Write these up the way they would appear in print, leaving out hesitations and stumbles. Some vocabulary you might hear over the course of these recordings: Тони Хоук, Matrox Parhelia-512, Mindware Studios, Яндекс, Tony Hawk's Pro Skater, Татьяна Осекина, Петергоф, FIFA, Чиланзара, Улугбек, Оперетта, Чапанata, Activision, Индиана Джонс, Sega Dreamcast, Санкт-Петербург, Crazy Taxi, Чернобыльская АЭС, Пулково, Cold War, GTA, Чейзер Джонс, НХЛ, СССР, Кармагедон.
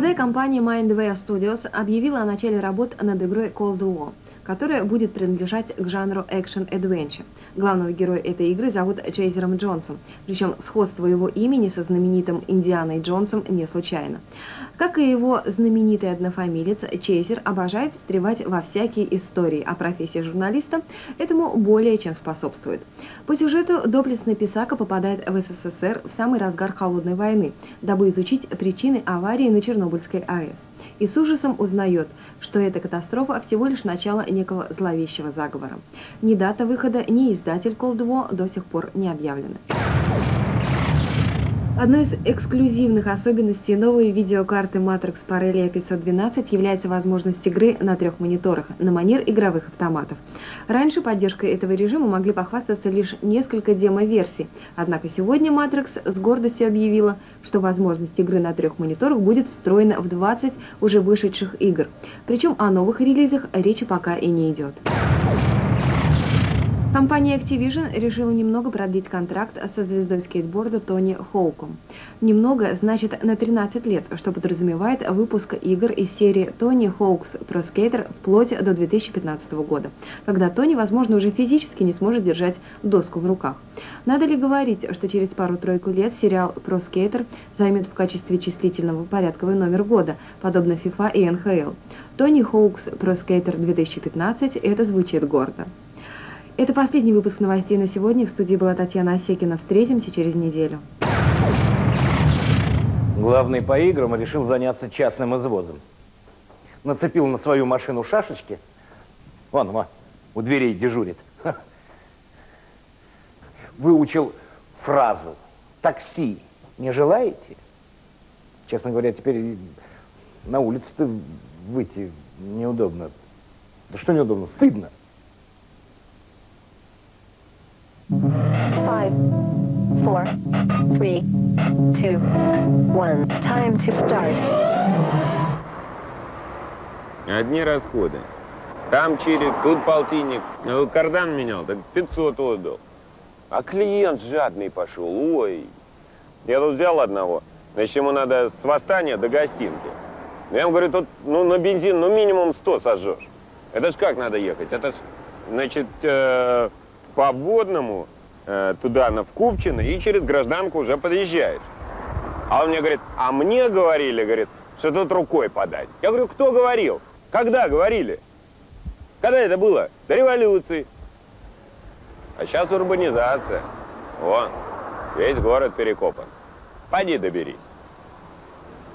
Тогда и компания Mindware Studios объявила о начале работ над игрой Cold War, которая будет принадлежать к жанру экшен-эдвенча. Главного героя этой игры зовут Чейзером Джонсом, причем сходство его имени со знаменитым Индианой Джонсом не случайно. Как и его знаменитый однофамилец, Чейзер обожает встревать во всякие истории, а профессия журналиста этому более чем способствует. По сюжету доблестный писака попадает в СССР в самый разгар Холодной войны, дабы изучить причины аварии на Чернобыльской АЭС. И с ужасом узнает, что эта катастрофа всего лишь начало некого зловещего заговора. Ни дата выхода, ни издатель Cold War до сих пор не объявлены. Одной из эксклюзивных особенностей новой видеокарты Matrox Parhelia-512 является возможность игры на трех мониторах на манер игровых автоматов. Раньше поддержкой этого режима могли похвастаться лишь несколько демо-версий, однако сегодня Matrox с гордостью объявила, что возможность игры на трех мониторах будет встроена в 20 уже вышедших игр. Причем о новых релизах речи пока и не идет. Компания Activision решила немного продлить контракт со звездой скейтборда Тони Хоуком. Немного значит на 13 лет, что подразумевает выпуск игр из серии Tony Hawk's Pro Skater вплоть до 2015 года, когда Тони, возможно, уже физически не сможет держать доску в руках. Надо ли говорить, что через пару-тройку лет сериал Pro Skater займет в качестве числительного порядковый номер года, подобно FIFA и НХЛ. Tony Hawk's Pro Skater 2015 – это звучит гордо. Это последний выпуск новостей на сегодня. В студии была Татьяна Осекина. Встретимся через неделю. Главный по играм решил заняться частным извозом. Нацепил на свою машину шашечки. Вон, у дверей дежурит. Выучил фразу «Такси не желаете?». Честно говоря, теперь на улицу-то выйти неудобно. Да что неудобно? Стыдно. 5, 4, 3, 2, 1. Time to start. Одни расходы. Там чирик, тут полтинник. Кардан менял, так 500 отдал. А клиент жадный пошел, ой. Я тут взял одного, значит, ему надо с восстания до гостинки. Я ему говорю, тут, на бензин, минимум 100 сожжешь. Это ж как надо ехать? Это ж, значит, по водному туда, на Вкупчино, и через гражданку уже подъезжаешь. А он мне говорит, а мне говорили, говорит, что тут рукой подать. Я говорю, кто говорил? Когда говорили? Когда это было? До революции. А сейчас урбанизация. Вон, весь город перекопан. Пойди доберись.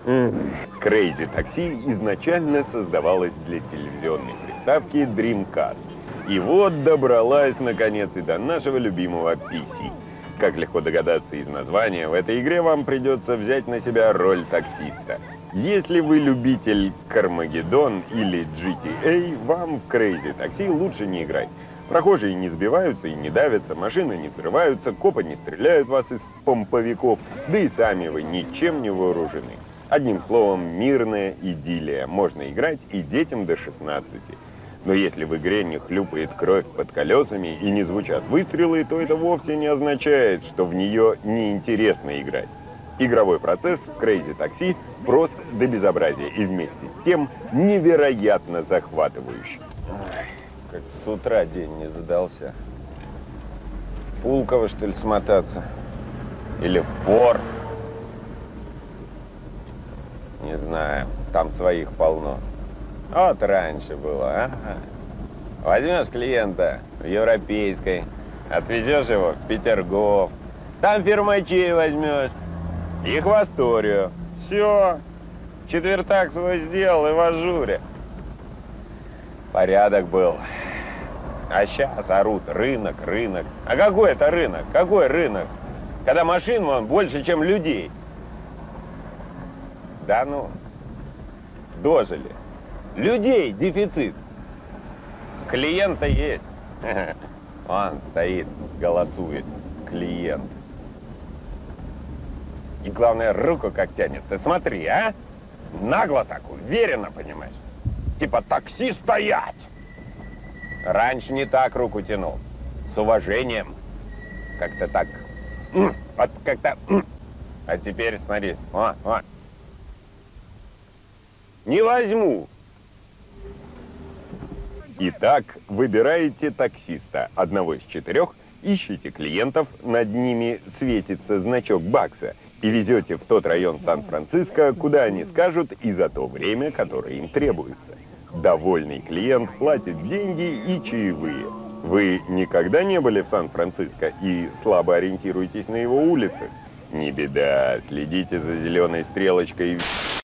Crazy Taxi изначально создавалось для телевизионной приставки Dreamcast. И вот добралась, наконец, и до нашего любимого PC. Как легко догадаться из названия, в этой игре вам придется взять на себя роль таксиста. Если вы любитель Кармагедон или GTA, вам в Crazy Taxi лучше не играть. Прохожие не сбиваются и не давятся, машины не взрываются, копы не стреляют вас из помповиков, да и сами вы ничем не вооружены. Одним словом, мирная идиллия. Можно играть и детям до 16. Но если в игре не хлюпает кровь под колесами и не звучат выстрелы, то это вовсе не означает, что в нее неинтересно играть. Игровой процесс в Crazy Taxi прост до безобразия и вместе с тем невероятно захватывающий. Ой, как с утра день не задался. Пулково, что ли, смотаться? Или в Бор? Не знаю, там своих полно. Вот раньше было, а? Возьмешь клиента в Европейской, отвезешь его в Петергоф, там фирмачей возьмешь, их в Асторию. Все, четвертак свой сделал и в ажуре. Порядок был. А сейчас орут рынок, рынок. А какой это рынок? Какой рынок? Когда машин вон больше, чем людей. Да ну, дожили. Людей дефицит. Клиента есть. Он стоит, голосует. Клиент. И главное, руку как тянет. Ты смотри, а? Нагло так, уверенно, понимаешь? Типа такси стоять. Раньше не так руку тянул. С уважением. Как-то так. Вот как-то. А теперь смотри. Не возьму. Итак, выбираете таксиста. Одного из 4, ищите клиентов, над ними светится значок бакса, и везете в тот район Сан-Франциско, куда они скажут, и за то время, которое им требуется. Довольный клиент платит деньги и чаевые. Вы никогда не были в Сан-Франциско и слабо ориентируетесь на его улицы? Не беда, следите за зеленой стрелочкой.